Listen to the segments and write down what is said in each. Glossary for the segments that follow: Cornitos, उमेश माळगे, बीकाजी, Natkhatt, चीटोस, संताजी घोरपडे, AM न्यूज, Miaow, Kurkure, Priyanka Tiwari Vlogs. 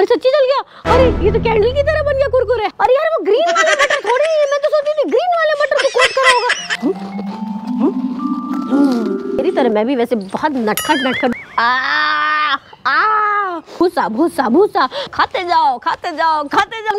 अरे सच्ची जल गया। अरे ये तो कैंडल की तरह बन गया कुरकुरे। अरे यार वो ग्रीन वाला मटर थोड़ी, मैं तो सोची थी ग्रीन वाले मटर को कोट करा होगा। मेरी तरह मैं भी वैसे बहुत नटखट भूसा भूसा भूसा खाते जाओ खाते जाओ खाते जाओ।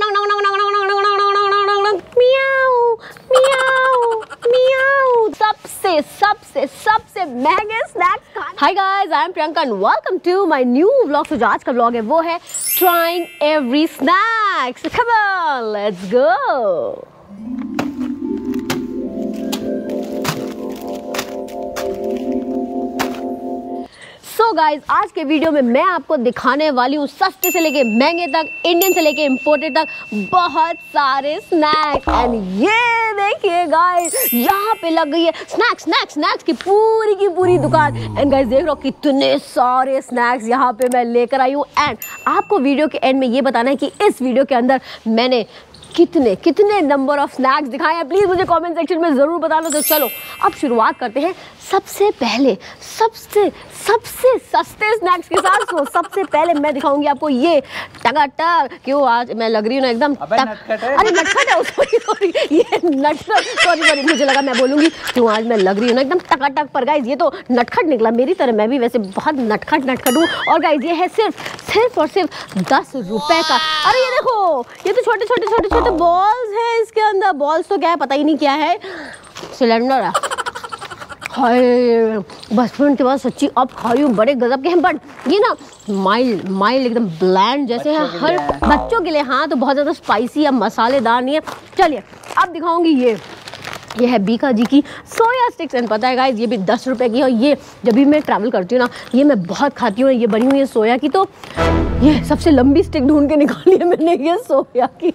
मियाओ मियाओ मियाओ। सबसे सबसे सबसे महंगे स्नैक्स खाना। Hi guys, I am Priyanka and welcome to my new vlog. तो जो आज का व्लॉग है वो है trying every snacks. Come on let's go. तो गाइज आज के वीडियो में मैं आपको दिखाने वाली हूँ सस्ते से लेके महंगे तक, इंडियन से लेके इम्पोर्टेड तक बहुत सारे स्नैक्स। एंड ये देखिए गाइज यहाँ पे लग गई है स्नैक्स स्नैक्स स्नैक्स की पूरी दुकान। एंड गाइज देख रहा हूँ कितने सारे स्नैक्स यहाँ पे मैं लेकर आई हूँ। एंड आपको वीडियो के एंड में ये बताना है कि इस वीडियो के अंदर मैंने कितने कितने नंबर ऑफ स्नैक्स दिखाए हैं। प्लीज़ मुझे कमेंट सेक्शन में ज़रूर बताना। तो चलो अब शुरुआत करते हैं सबसे पहले सबसे सस्ते स्नैक्स के साथ। तो सबसे पहले मैं दिखाऊंगी आपको ये टगाटर। क्यों आज मैं लग रही हूँ ना एकदम नटखट है। अरे नटखट है, सॉरी ये नटखट, सॉरी मुझे लगा मैं बोलूँगी क्यों आज मैं लग रही हूँ ना एकदम टकाटक। पर गाइज ये तो नटखट निकला, मेरी तरह मैं भी वैसे बहुत नटखट हूँ। और गाइज ये है सिर्फ 10 रुपये का। अरे ये देखो ये तो छोटे छोटे छोटे तो बॉल्स है इसके अंदर। बॉल्स तो क्या है पता ही नहीं क्या है, सिलेंडर है। हाय बचपन के बाद सच्ची अब खाई हूँ, बड़े गजब के हैं। बट ये ना माइल्ड माइल्ड एकदम ब्लैंड जैसे हैं, हर बच्चों के लिए। हाँ तो बहुत ज़्यादा स्पाइसी या मसालेदार नहीं है। चलिए अब दिखाऊंगी ये है बीकाजी की सोया स्टिक्स। एंड पता है गाइज ये भी 10 रुपये की है। और ये जब भी मैं ट्रैवल करती हूँ ना ये मैं बहुत खाती हूँ। ये बनी हुई है सोया की, तो ये सबसे लंबी स्टिक ढूंढ के निकाली है मैंने, ये सोया की।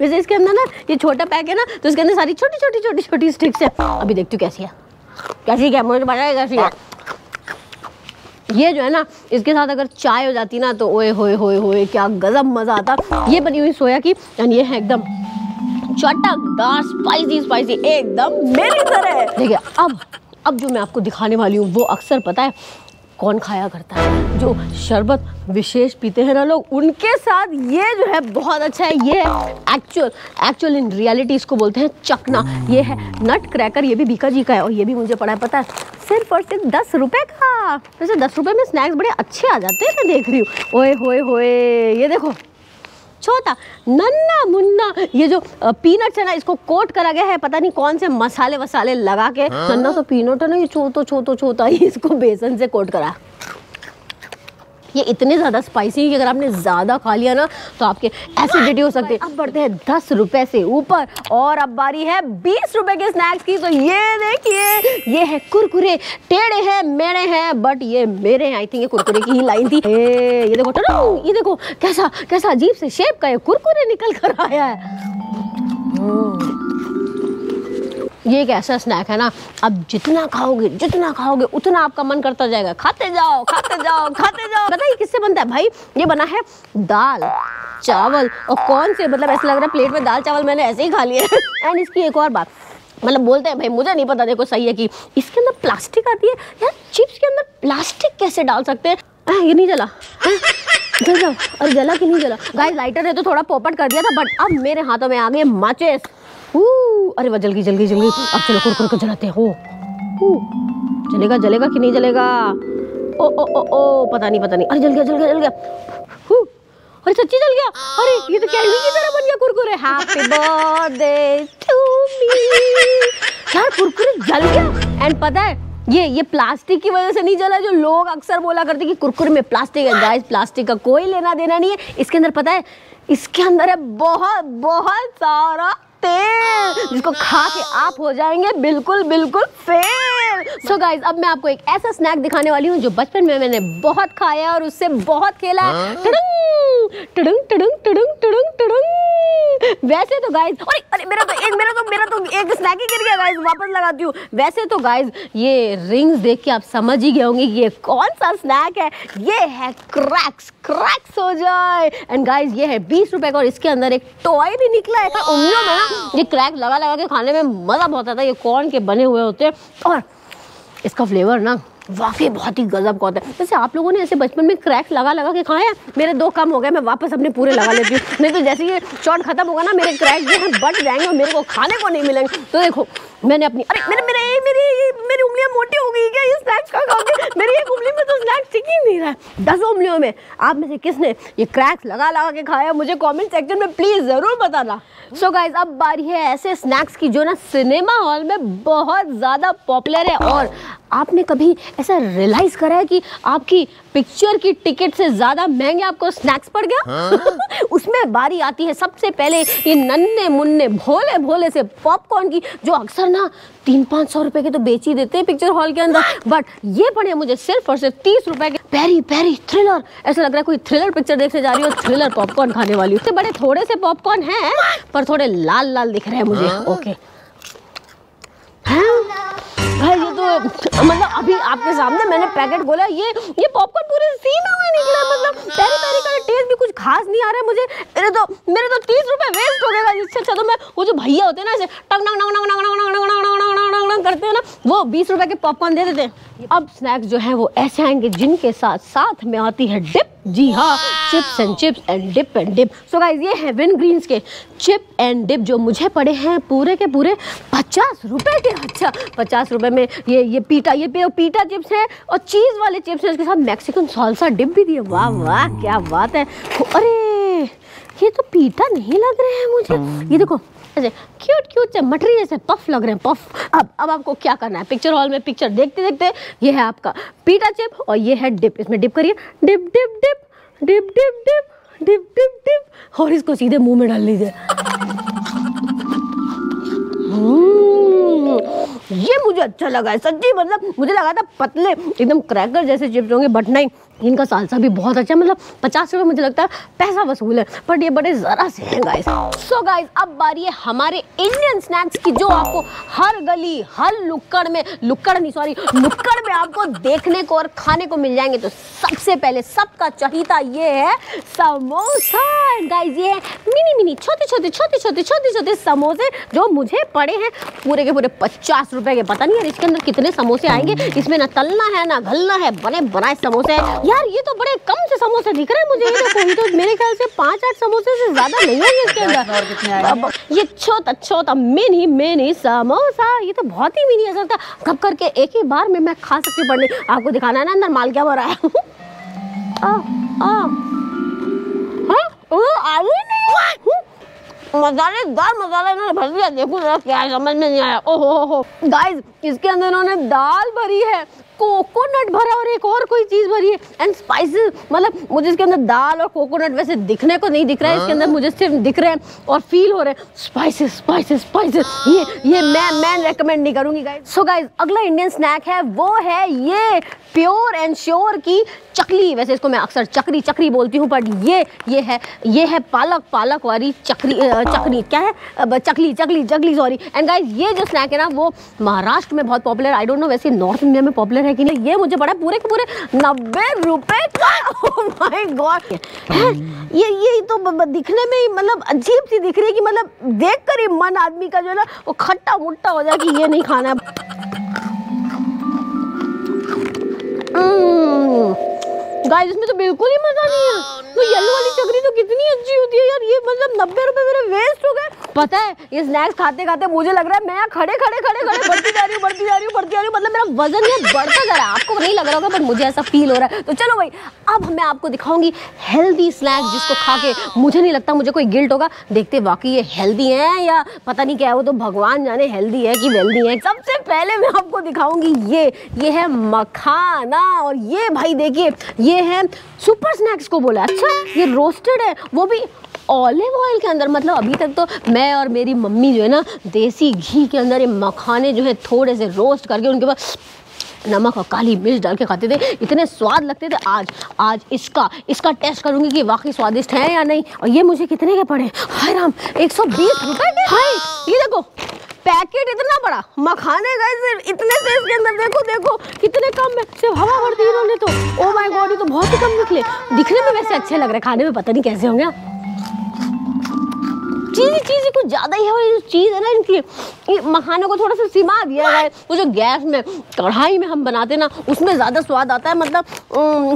वैसे इसके अंदर ना ये छोटा पैक है ना तो इसके अंदर सारी छोटी छोटी छोटी छोटी स्टिक्स है। अभी देखती हूँ कैसी है मुझे पता है कैसी है। ये जो है ना इसके साथ अगर चाय हो जाती ना तो ओए होए होए होए क्या गजब मज़ा आता। ये बनी हुई सोया की एंड ये है एकदम चटकदार स्पाइसी एकदम मेरी तरह। ठीक है अब जो मैं आपको दिखाने वाली हूँ वो अक्सर पता है कौन खाया करता है, जो शरबत विशेष पीते हैं ना लोग, उनके साथ ये जो है बहुत अच्छा है। ये है एक्चुअल इन रियलिटी इसको बोलते हैं चकना। ये है नट क्रैकर, ये भी बीकाजी का है। और ये भी मुझे पड़ा है पता है सिर्फ और सिर्फ 10 रुपये का। वैसे 10 रुपये में स्नैक्स बड़े अच्छे आ जाते हैं, मैं देख रही हूँ। ओए होए होए ये देखो छोटा नन्ना मुन्ना। ये जो पीनट्स है ना इसको कोट करा गया है पता नहीं कौन से मसाले वसाले लगा के। नन्ना तो पीनट है ना, ये छोटा ही इसको बेसन से कोट करा। ये इतने ज़्यादा स्पाइसी है कि अगर आपने ज़्यादा खा लिया ना तो आपके एसिडिटी हो सकती है। अब बढ़ते हैं 10 रुपये से ऊपर और अब बारी है 20 रुपये के स्नैक्स की। तो ये देखिए ये है कुरकुरे, टेढ़े हैं मेरे हैं बट ये मेरे हैं। आई थिंक ये कुरकुरे की ही लाइन थी। ये देखो टरू, ये देखो कैसा कैसा अजीब से शेप का ये कुरकुरे निकल कर आया है। ये एक ऐसा स्नैक है ना अब जितना खाओगे उतना आपका मन करता जाएगा, खाते जाओ। पता है किससे बनता है भाई? ये बना है दाल चावल और कौन से, मतलब ऐसा लग रहा है प्लेट में दाल चावल मैंने ऐसे ही खा लिए। एंड इसकी एक और बात मतलब बोलते हैं भाई मुझे नहीं पता, देखो सही है कि इसके अंदर प्लास्टिक आती है। यार चिप्स के अंदर प्लास्टिक कैसे डाल सकते हैं? ये नहीं जला, जला कि नहीं जला? गाइस लाइटर है तो थोड़ा पोपट कर दिया था बट अब मेरे हाथों में आ गए माचिस। अरे वह जल्दी अब चलो कुरकुरे जलाते हो। जलेगा कि नहीं जलेगा? ओ पता नहीं। अरे जल गया। अरे सच्ची जल गया। अरे ये तो कैंडी की तरह बन गया Kurkure. Happy birthday to me. यार कुरकुरे जल गया। एंड पता है ये प्लास्टिक की वजह से नहीं जला, जो लोग अक्सर बोला करते कि कुरकुरे में प्लास्टिक है। गाइस प्लास्टिक का कोई लेना देना नहीं है। इसके अंदर पता है इसके अंदर है बहुत सारा तेल जिसको खा के आप हो जाएंगे बिल्कुल फेल। सो गाइज अब मैं आपको एक ऐसा स्नैक दिखाने वाली हूँ जो बचपन में मैंने बहुत खाया और उससे बहुत खेला है। टडुंग। वैसे तो गाइज अरे मेरा तो एक स्नैक ही गिर गया गाइज, वापस लगाती हूँ। वैसे तो गाइज ये रिंग्स देख के आप समझ ही गए होंगे कि ये कौन सा स्नैक है। ये है क्रैक्स हो जाए। एंड गाइज ये है 20 रुपए का और इसके अंदर एक टॉय भी निकला है। उंगलियों में ना ये क्रैक लगा के खाने में मज़ा बहुत आता है। ये कॉर्न के बने हुए होते हैं और इसका फ्लेवर ना वाकई बहुत ही गजब का होता है। वैसे आप लोगों ने ऐसे बचपन में क्रैक लगा लगा के खाए हैं? मेरे दो कम हो गए, मैं वापस अपने पूरे लगा लेती हूँ, नहीं तो जैसे ये शॉट खत्म होगा ना मेरे क्रैक जो है बट जाएंगे और मेरे को खाने को नहीं मिलेंगे। तो देखो मैंने अपनी मेरी उंगलियाँ मोटी हो गई क्या ये स्नैक्स खा खा के? मेरी एक उंगली में तो स्नैक्स टिक ही नहीं रहा है। 10 उंगलियों में आप में से किसने ये क्रैक्स लगा लगा के खाया? मुझे कमेंट सेक्शन में प्लीज़ ज़रूर बताना। सो गाइज अब बारी है ऐसे स्नैक्स की जो ना सिनेमा हॉल में बहुत ज़्यादा पॉपुलर है। और आपने कभी ऐसा रियलाइज़ करा है कि आपकी पिक्चर की टिकट से ज़्यादा महंगे आपको स्नैक्स पड़ गया? उसमें बारी आती है सबसे पहले ये नन्हे मुन्ने भोले भोले से पॉपकॉर्न की, जो अक्सर ना 300-500 रुपए के तो बेच ही देते हैं पिक्चर हॉल के अंदर, बट ये पड़े मुझे सिर्फ और सिर्फ 30 रुपए के। पैरी पैरी थ्रिलर, ऐसा लग रहा है कोई थ्रिलर पिक्चर देखने जा रही हो, थ्रिलर पॉपकॉर्न खाने वाली। उससे बड़े थोड़े से पॉपकॉर्न हैं पर थोड़े लाल लाल दिख रहे हैं मुझे। ओके भाई ये तो मतलब अभी आपके सामने मैंने पैकेट बोला, ये पॉपकॉर्न पूरे सीमे हुए निकला, मतलब पैरी पैरी का टेस्ट भी कुछ खास नहीं आ रहा है मुझे। मेरे तो 30 रुपए वेस्ट हो गए। इससे अच्छा तो मैं वो जो भैया होते हैं ना ऐसे टंग टंग टंग टंग टंग टंग करते हैं ना, वो 20 रुपए के पॉपकॉर्न दे देते हैं। अब स्नैक्स जो है वो ऐसे आएंगे जिनके साथ में आती है डिप। जी हाँ, chips and dip and dip. So guys ये हेवन ग्रीन्स के चिप एंड डिप जो मुझे पड़े हैं पूरे के पूरे 50 रुपए के। अच्छा 50 रुपए में ये पीटा चिप्स है और चीज़ वाले चिप्स हैं, इसके साथ मैक्सिकन सॉल्सा डिप भी दिए। वाह वाह क्या बात है। अरे ये तो पीटा नहीं लग रहे हैं मुझे, ये देखो ऐसे क्यूट क्यूट से मटरी जैसे पफ लग रहे हैं, पफ। अब आपको क्या करना है, पिक्चर हॉल में पिक्चर देखते देखते ये है आपका पीटा चिप और ये है डिप। इसमें डिप करिए, dip dip dip dip dip dip dip dip dip, और इसको सीधे मुंह में डाल लीजिए। ये मुझे अच्छा लगा है सच्ची, मतलब मुझे लगा था पतले एकदम क्रैकर जैसे चिप्स होंगे, बट नहीं, इनका सालसा भी बहुत अच्छा है। मतलब 50 रुपये मुझे लगता है पैसा वसूल है, बट ये बड़े ज़रा से हैं गाइस। सो गाइस अब बारी है हमारे इंडियन स्नैक्स की जो आपको हर गली हर नुक्कड़ में आपको देखने को और खाने को मिल जाएंगे। तो सबसे पहले सबका चहीता ये है समोसा। गाइस ये मिनी छोटे छोटे समोसे जो मुझे पड़े हैं पूरे के पूरे 50 रुपए के। पता नहीं यार इसके अंदर कितने समोसे आएंगे, इसमें ना तलना है ना घलना है, बने बनाए समोसे हैं। यार ये तो बड़े कम से समोसे दिख रहे हैं मुझे, ये तो मेरे ख्याल से 5-8 समोसे से ज्यादा नहीं होंगे इसके अंदर। ये छोटा मिनी समोसा, ये तो बहुत ही मिनी है, कब करके एक ही बार में मैं खा सकती हूँ। आपको दिखाना है ना अंदर माल क्या भरा है। मसालेदार मसाला इन्होंने भर दिया, देखो मेरा क्या समझ में नहीं आया। ओहो गाइस इसके अंदर इन्होंने दाल भरी है, कोकोनट भरा और एक और कोई चीज़ भरी है एंड स्पाइसेस। मतलब मुझे इसके अंदर दाल और कोकोनट वैसे दिखने को नहीं दिख रहा है, इसके अंदर मुझे सिर्फ दिख रहे हैं और फील हो रहे हैं स्पाइसेस। ये मैं रेकमेंड नहीं करूँगी गाइस। सो गाइस अगला इंडियन स्नैक है वो है ये प्योर एंड श्योर की चकली। वैसे इसको मैं अक्सर चकरी बोलती हूँ, बट ये है पालक वाली चकरी। क्या है चकली सॉरी। एंड गाइज ये जो स्नैक है ना वो महाराष्ट्र में बहुत पॉपुलर, आई डोंट नो वैसे नॉर्थ इंडिया में पॉपुलर है कि नहीं। ये मुझे पड़ा पूरे के पूरे 90 रुपए का। ओह माय गॉड, ये तो दिखने में ही मतलब अजीब सी दिख रही है कि मतलब देखकर ही मन आदमी का जो है ना वो खट्टा मुट्टा हो जाए कि ये नहीं खाना है। गाइस इसमें तो बिल्कुल ही मजा नहीं है। तो येलो वाली चकरी तो कितनी अच्छी होती है यार, ये मतलब 90 रुपए मेरे वेस्ट हो गए। पता है ये स्नैक्स खाते खाते मुझे लग रहा है मैं खड़े बढ़ती जा रही हूँ, मतलब मेरा वजन ये बढ़ता जा रहा है। आपको नहीं लग रहा होगा बट मुझे ऐसा फील हो रहा है। तो चलो भाई अब मैं आपको दिखाऊंगी हेल्दी स्नैक्स जिसको खा के मुझे नहीं लगता मुझे कोई गिल्ट होगा। देखते वाकई ये हेल्दी है या पता नहीं क्या है, वो तो भगवान जाने हेल्दी है कि वेल्दी है। सबसे पहले मैं आपको दिखाऊंगी ये है मखाना। और ये भाई देखिए ये है सुपर स्नैक्स को बोला। अच्छा ये रोस्टेड है वो भी ऑलिव ऑयल के अंदर। मतलब अभी तक तो मैं और मेरी मम्मी जो है ना देसी घी के अंदर ये मखाने जो है थोड़े से रोस्ट करके उनके पास नमक और काली मिर्च डाल के खाते थे, इतने स्वाद लगते थे। आज इसका टेस्ट करूंगी कि वाकई स्वादिष्ट है या नहीं। और ये मुझे कितने के पड़े? हाय राम, 120 रुपए के। हाय ये देखो पैकेट इतना बड़ा मखाने का, सिर्फ इतने से इसके अंदर देखो कितने कम है, सिर्फ हवा भर दी इन्होंने तो। ओ माय गॉड ये तो बहुत ही कम निकले। दिखने में वैसे अच्छे लग रहे, खाने में पता नहीं कैसे होंगे। चीज़ें कुछ ज़्यादा ही है। और जो चीज़ है ना इनकी मखाने को थोड़ा सा सीमा दिया है। वो जो गैस में कढ़ाई में हम बनाते ना उसमें ज़्यादा स्वाद आता है, मतलब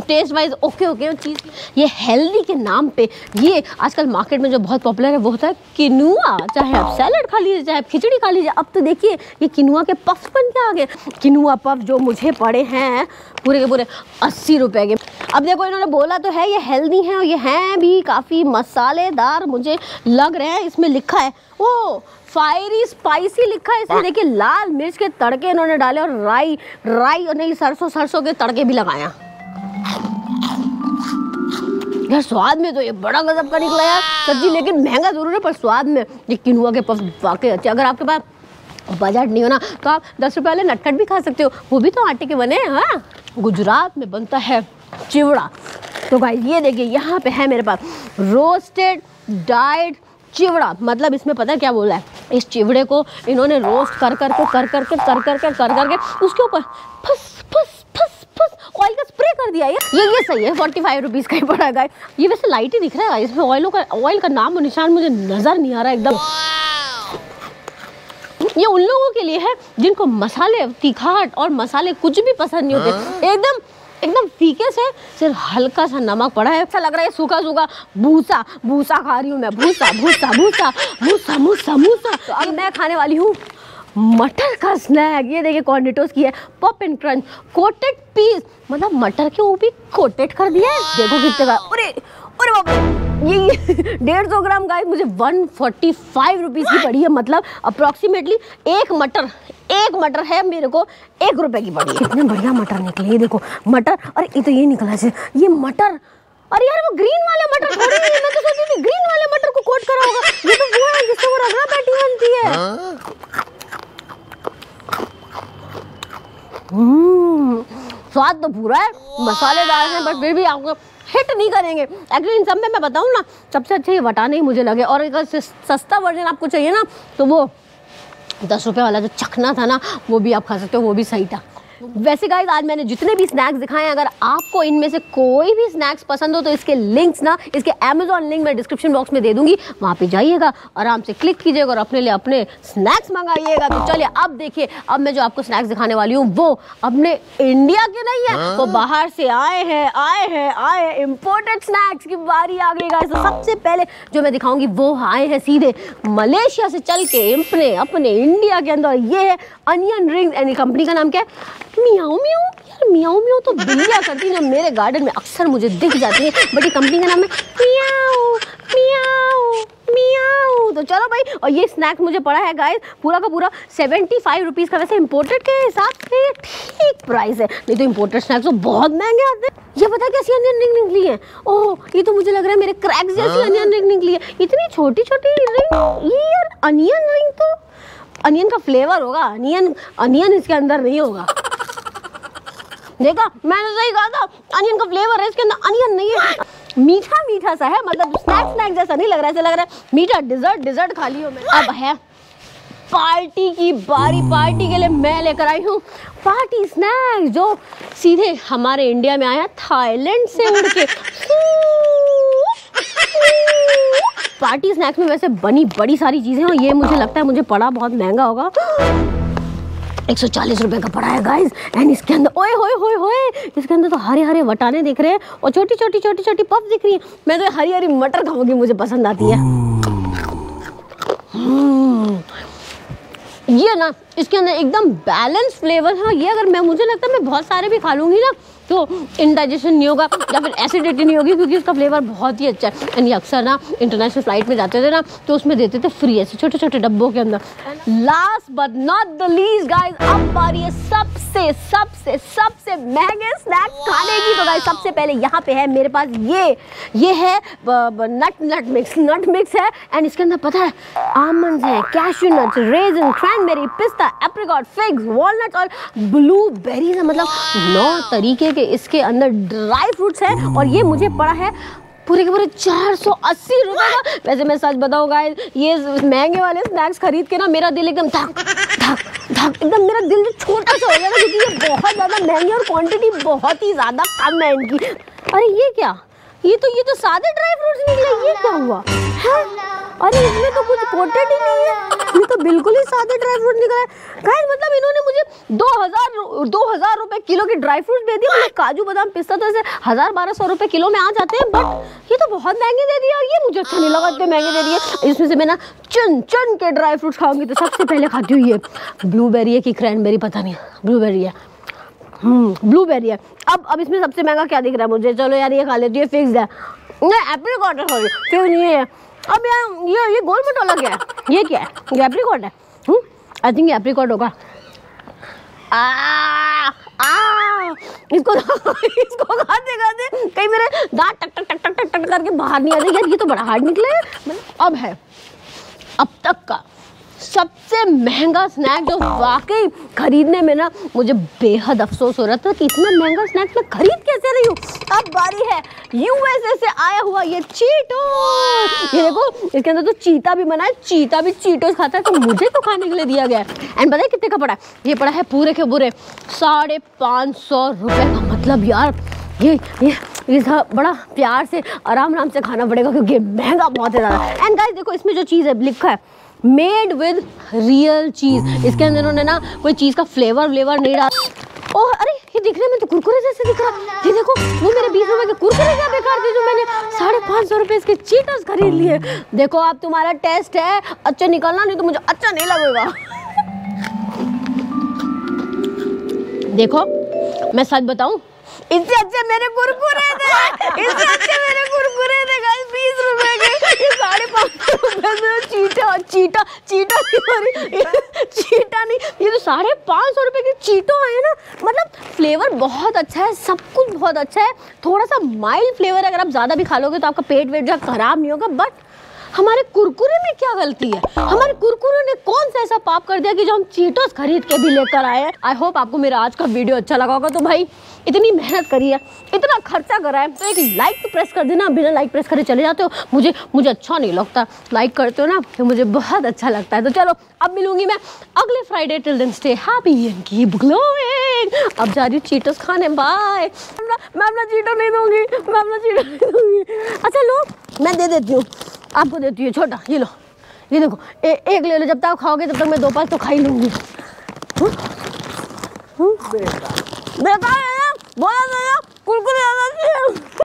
टेस्ट वाइज ओके ओके चीज़। ये हेल्दी के नाम पे ये आजकल मार्केट में जो बहुत पॉपुलर है वो होता है किनुआ। चाहे आप सैलड खा लीजिए, चाहे खिचड़ी खा लीजिए। अब तो देखिए ये किनुआ के पफ बन के आ गए। किनुआ पफ जो मुझे पड़े हैं पूरे के पूरे 80 रुपये के। अब देखो इन्होंने बोला तो है ये हेल्दी हैं और ये हैं भी काफ़ी मसालेदार मुझे लग रहे हैं। इसमें लिखा है ओ फायरी स्पाइसी लिखा है। इसमें देखिए लाल मिर्च के तड़के इन्होंने डाले और राई और नहीं सरसों के तड़के भी लगाया। यार स्वाद में तो ये बड़ा गजब का निकला यार सब्जी, लेकिन महंगा ज़रूर है पर स्वाद में ये किनुआ के पफ वाकई अच्छे। अगर आपके पास बजट नहीं हो ना तो आप 10 रुपये वाले नटखट भी खा सकते हो, वो भी तो आटे के बने हैं। हाँ गुजरात में बनता है चिवड़ा। तो भाई ये देखिए यहाँ पे है मेरे पास रोस्टेड डाइड चिवड़ा। मतलब इसमें पता है क्या बोला है, इस चिवड़े को इन्होंने रोस्ट कर करके उसके ऊपर फस ऑयल का स्प्रे कर दिया। ये सही है, 45 रुपीज़ का ही पड़ा है। ये वैसे लाइट ही दिख रहा है, इसमें ऑयल का नाम और निशान मुझे नज़र नहीं आ रहा एकदम। ये उन लोगों के लिए है जिनको मसाले तीखाट और मसाले कुछ भी पसंद नहीं होते। एकदम फीके से सिर्फ हल्का सा नमक पड़ा है। अच्छा लग रहा है सूखा भूसा खा रही हूँ मैं। भूसा। तो अब मैं खाने वाली हूँ मटर का स्नैक। ये देखिए कॉर्निटोस की है pop and crunch coated piece. मतलब मटर के ऊपर कोटेड कर दिया है। देखो कितने का, अरे बाप, ये 150 ग्राम गाइस मुझे 145 रुपीज़ की पड़ी है। मतलब अप्रॉक्सीमेटली एक मटर है मेरे को 1 रुपये की पड़ी है। कितने बढ़िया मटर निकले, ये देखो मटर। और ये तो ये निकला है ये मटर। अरे यार वो ग्रीन वाले मटर थोड़े नहीं, मैं तो सोची थी ग्रीन वाले मटर को कोट करा होगा। ये तो वो है जिससे वो रगड़ा पैटी बनती है। स्वाद तो पूरा है, मसालेदार है, बट फिर भी आपको हिट नहीं करेंगे। एक्चुअली इन सब में मैं बताऊँ ना सबसे अच्छे ये वटाने ही मुझे लगे। और अगर सस्ता वर्जन आपको चाहिए ना तो वो 10 रुपये वाला जो चखना था ना वो भी आप खा सकते हो, वो भी सही था। वैसे गाइस आज मैंने जितने भी स्नैक्स दिखाए हैं, अगर आपको इनमें से कोई भी स्नैक्स पसंद हो तो इसके लिंक्स ना, इसके अमेजॉन लिंक मैं डिस्क्रिप्शन बॉक्स में दे दूंगी। वहाँ पे जाइएगा, आराम से क्लिक कीजिएगा और अपने लिए अपने स्नैक्स मंगाइएगा। तो चलिए अब देखिए, अब मैं जो आपको स्नैक्स दिखाने वाली हूँ वो अपने इंडिया के नहीं है, वो बाहर से आए हैं इम्पोर्टेड स्नैक्स की बारी आ गई। तो सबसे पहले जो मैं दिखाऊंगी वो आए हैं सीधे मलेशिया से चल के अपने इंडिया के अंदर। ये है अनियन रिंग्स एंड कंपनी का नाम क्या है, मियाओ। यार मियाओ तो बिल्लियाँ करती है जो मेरे गार्डन में अक्सर मुझे दिख जाती है, बट ये कंपनी का नाम है मियाओ। तो चलो भाई, और ये स्नैक मुझे पड़ा है गाइस पूरा का पूरा 75 रुपीज़ का। वैसे इम्पोर्टेड के हिसाब से ठीक प्राइस है, नहीं तो इम्पोर्टेड स्नैक्स तो बहुत महंगे आते हैं। ये पता है कैसी अनियन रिंग निकली है, ओह ये तो मुझे लग रहा है मेरे क्रैक्स जैसी अनियन रिंग निकली है। इतनी छोटी छोटी रिंग, ये यार अनियन रिंग तो अनियन का फ्लेवर होगा, अनियन इसके अंदर नहीं होगा। देखा मैंने सही कहा था, अनियन का फ्लेवर है इसके अंदर, अनियन नहीं है। मीठा सा है, मतलब स्नैक जैसा नहीं लग रहा है, ऐसा लग रहा है मीठा डिजर्ट खा ली हो मैंने। अब है पार्टी की बारी। पार्टी के लिए मैं लेकर आई हूँ पार्टी स्नैक जो सीधे हमारे इंडिया में आया थाईलैंड से उड़ के। पार्टी स्नैक्स में वैसे बनी बड़ी सारी चीज़ें हैं और ये मुझे लगता है मुझे पड़ा बहुत महंगा होगा, 140 रुपये का पड़ा है गाइस। एंड इसके अंदर ओए होए इसके अंदर तो हरे वटाने दिख रहे हैं और छोटी छोटी पफ दिख रही है। मैं तो हरी मटर खाऊंगी, मुझे पसंद आती है। ये ना इसके अंदर एकदम बैलेंस फ्लेवर है। ये अगर मुझे लगता है मैं बहुत सारे भी खा लूँगी ना तो इंडाइजेशन नहीं होगा या फिर एसिडिटी नहीं होगी, क्योंकि इसका फ्लेवर बहुत ही अच्छा है। एंड ये अक्सर ना इंटरनेशनल फ्लाइट में जाते थे ना तो उसमें देते थे फ्री ऐसे छोटे छोटे डब्बों के अंदर। Last but not the least guys, अब बारी है सबसे महंगे स्नैक खाने की। तो गाइस सबसे पहले यहाँ पे है मेरे पास ये है नट मिक्स है। एंड इसके अंदर पता है आमंड्स हैं, कैश्यू नट्स, रेजिन, क्रैनबेरी, पिस्ता, एप्रिकॉट, फिग्स, वॉलनट्स और ब्लूबेरीज। मतलब 9 तरीके के इसके अंदर ड्राई फ्रूट्स हैं और ये मुझे पड़ा है पूरे के पूरे 480 रुपये का। वैसे मैं सच बताऊँ गाइस, ये महंगे वाले स्नैक्स खरीद के ना मेरा दिल एकदम धक एकदम मेरा दिल छोटा सा हो गया था, क्योंकि ये बहुत ज़्यादा महंगी और क्वांटिटी बहुत ही ज़्यादा कम है इनकी। अरे ये क्या, ये तो सादे ड्राई फ्रूट्स निकले, ये क्या हुआ है? अरे इसमें तो कुछ कोटेड ही नहीं है, ये तो बिल्कुल ही सादे ड्राई फ्रूट निकला है। गाइस मतलब इन्होंने मुझे 2000 रुपए किलो की ड्राई फ्रूट दे दी। मतलब काजू बादाम पिस्ता तो ऐसे 1000-1200 रुपए किलो में आ जाते हैं, बट ये तो बहुत महंगे दे दिए और ये मुझे अच्छा नहीं लगा, इतने महंगे दे दिए। इसमें से मैं ना चुन चुन के ड्राई फ्रूट खाऊंगी। तो सबसे पहले खाती हूँ ये ब्लूबेरी है कि क्रैनबेरी, पता नहीं, ब्लूबेरी है, ब्लूबेरी है। अब इसमें सबसे महंगा क्या दिख रहा है मुझे, चलो यार ये खा लेती है, फिक्स है। एप्रीकॉट है, सॉरी फिर नहीं है। अब यार ये गोल मटोला क्या है, ये क्या है, ये एप्रीकॉट है, आई थिंक ये एप्रीकॉट होगा। इसको खाते खाते कहीं मेरे दांत टक टक टक टक टक टक करके बाहर नहीं आते। यार ये तो बड़ा हार्ड निकला है। अब है अब तक का सबसे महंगा स्नैक जो वाकई खरीदने में ना मुझे बेहद अफसोस हो रहा था कि इतना महंगा स्नैक मैं खरीद कैसे रही हूँ। अब बारी है यूएसए से आया हुआ ये चीटोस। ये देखो इसके अंदर तो चीता भी बना है, चीता भी चीटोस खाता है, तो मुझे तो खाने के लिए दिया गया है। एंड पता है कितने का पड़ा है, ये पड़ा है पूरे के पूरे 550 रुपये का। मतलब यार ये बड़ा प्यार से आराम से खाना पड़ेगा क्योंकि महंगा बहुत है ज़्यादा। एंड गाइस देखो इसमें जो चीज़ है लिखा है मेड विद रियल चीज़। इसके अंदर उन्होंने ना कोई चीज़ का फ्लेवर नहीं डाला। ओह अरे ये दिखने में तो कुरकुरे जैसे दिख रहा है। ये देखो वो मेरे 20 रुपए के कुरकुरे क्या बेकार थे जो मैंने 550 रुपये इसके चीटस खरीद लिए। देखो आप तुम्हारा टेस्ट है, अच्छा निकलना, नहीं तो मुझे अच्छा नहीं लगेगा। देखो मैं सच बताऊँ इससे अच्छे मेरे कुरकुरे थे, इससे अच्छे मेरे कुरकुरे थे गाइस 20 रुपए के। ये 550 रुपए में चीटा नहीं, ये तो 550 रुपए के चीटो है ना। मतलब फ्लेवर बहुत अच्छा है, सब कुछ बहुत अच्छा है, थोड़ा सा माइल्ड फ्लेवर है। अगर आप ज़्यादा भी खा लोगे तो आपका पेट वेट जो खराब नहीं होगा। बट हमारे कुरकुरे में क्या गलती है, हमारे कुरकुरे ने कौन सा ऐसा पाप कर दिया कि जो हम चीटोस खरीद के भी लेकर आए। आई होप आपको मेरा आज का वीडियो अच्छा लगा होगा। तो भाई इतनी मेहनत करी है, इतना खर्चा करा है, तो एक लाइक तो प्रेस कर देना। बिना लाइक प्रेस करे चले जाते हो, मुझे अच्छा नहीं लगता। लाइक करते हो ना तो मुझे बहुत अच्छा लगता है। तो चलो अब मिलूंगी मैं अगले Friday, till then stay happy and keep glowing. अब जा रही हूँ चीटोस खाने, बाय। मैं अपना चीटो नहीं दूंगी, मैं अपना चीटो नहीं दूंगी। अच्छा लो मैं दे देती हूँ आपको, देती है छोटा, ये लो, ये देखो एक ले लो, जब तक खाओगे तब तक मैं 2-5 तो खा ही लूँगी। बेकार है ना, बोला कुरकुरे।